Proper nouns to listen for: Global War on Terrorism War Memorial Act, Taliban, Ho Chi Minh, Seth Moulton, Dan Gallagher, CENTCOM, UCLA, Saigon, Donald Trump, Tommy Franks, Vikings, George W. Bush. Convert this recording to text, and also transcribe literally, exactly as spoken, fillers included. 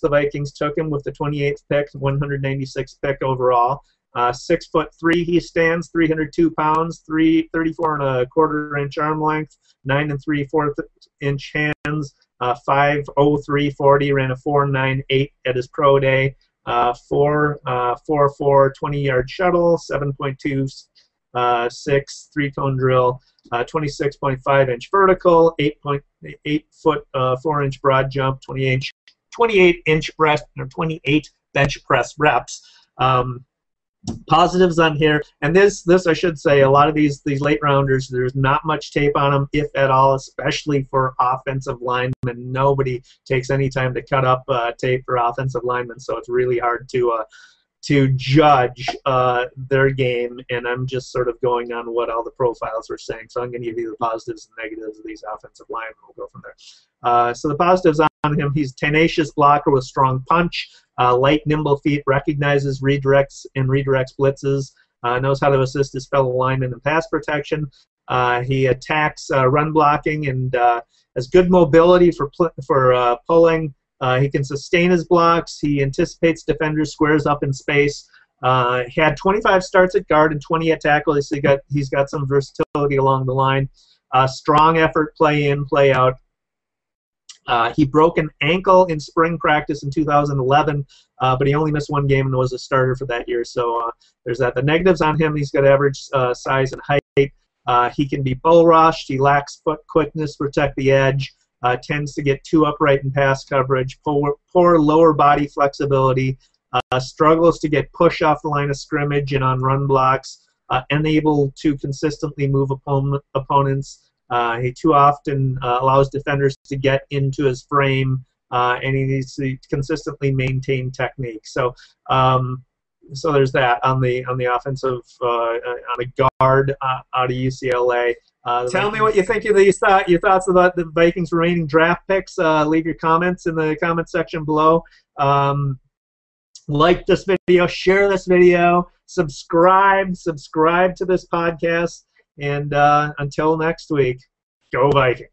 the Vikings took him with the twenty-eighth pick, one hundred ninety-sixth pick overall. Uh, six foot three he stands, three hundred two pounds, three, thirty-four and a quarter inch arm length, nine and three-fourth inch hands, uh, five oh three forty, ran a four nine eight at his pro day, uh, four four four twenty-yard shuttle, seven point two uh, six three-cone drill, uh, twenty-six point five inch vertical, eight point eight foot uh, four inch broad jump, twenty-eight inch breast or twenty-eight bench press reps. Um, Positives on here, and this this I should say, a lot of these these late rounders, there's not much tape on them, if at all, especially for offensive linemen. Nobody takes any time to cut up uh, tape for offensive linemen, so it's really hard to uh, to judge uh, their game. And I'm just sort of going on what all the profiles were saying, so I'm going to give you the positives and negatives of these offensive linemen. We'll go from there. Uh, so the positives on him: he's a tenacious blocker with strong punch. Uh, light, nimble feet, recognizes redirects and redirects blitzes, uh, knows how to assist his fellow linemen in pass protection. Uh, he attacks uh, run blocking and uh, has good mobility for, for uh, pulling. Uh, he can sustain his blocks. He anticipates defenders, squares up in space. Uh, he had twenty-five starts at guard and twenty at tackle, so he got, he's got some versatility along the line. Uh, strong effort, play in, play out. Uh, he broke an ankle in spring practice in two thousand eleven, uh, but he only missed one game and was a starter for that year, so uh, there's that. The negatives on him: he's got average uh, size and height. Uh, he can be bull rushed. He lacks foot quickness, protect the edge, uh, tends to get too upright in pass coverage, poor, poor lower body flexibility, uh, struggles to get push off the line of scrimmage and on run blocks, uh, unable to consistently move opon opponents. Uh, he too often uh, allows defenders to get into his frame, uh, and he needs to consistently maintain technique. So, um, so there's that on the on the offensive uh, on a guard uh, out of U C L A. Uh, Tell Vikings. me what you think of these thought your thoughts about the Vikings' remaining draft picks. Uh, leave your comments in the comment section below. Um, like this video, share this video, subscribe, subscribe to this podcast. And uh, until next week, go Vikings.